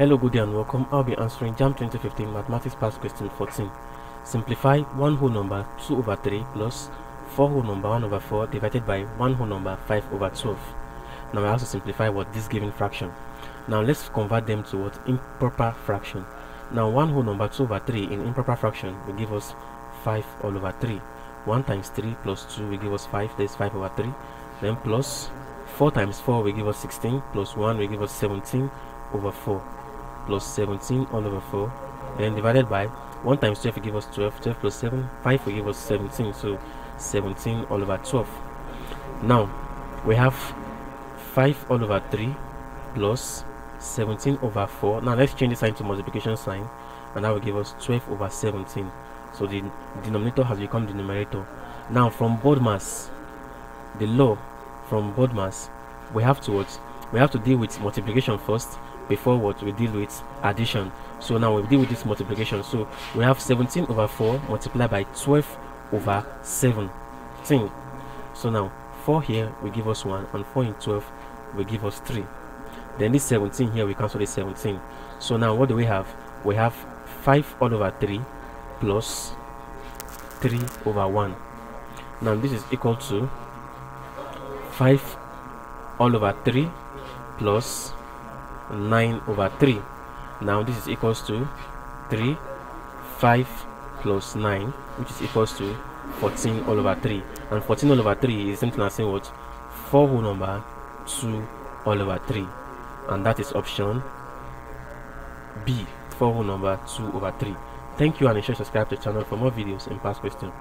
Hello, good day and welcome. I'll be answering JAM 2015 Mathematics Part Question 14. Simplify 1 whole number 2 over 3 plus 4 whole number 1 over 4 divided by 1 whole number 5 over 12. Now we have to simplify what this given fraction. Now let's convert them to what improper fraction. Now 1 whole number 2 over 3 in improper fraction will give us 5 all over 3. 1 times 3 plus 2 will give us 5, that is 5 over 3. Then plus 4 times 4 will give us 16, plus 1 will give us 17 over 4. Plus 17 all over 4, and divided by 1 times 12 will give us 12, 12 plus 7, 5 will give us 17, so 17 all over 12. Now we have 5 all over 3 plus 17 over 4. Now let's change the sign to multiplication sign, and that will give us 12 over 17. So the denominator has become the numerator. Now from Bodmer's, the law from Bodmer's, we have to deal with multiplication first before what we deal with addition. So now we deal with this multiplication. So we have 17 over 4 multiplied by 12 over 17. So now 4 here will give us 1, and 4 in 12 will give us 3. Then this 17 here, we cancel the 17. So now what do we have? We have 5 all over 3 plus 3 over 1. Now this is equal to 5 all over 3 plus 9 over 3. Now this is equals to 3, 5 plus 9, which is equals to 14 all over 3. And 14 all over 3 is same thing as saying what? 4 whole number 2 all over 3. And that is option B, 4 whole number 2 over 3. Thank you, and ensure you subscribe to the channel for more videos and past questions.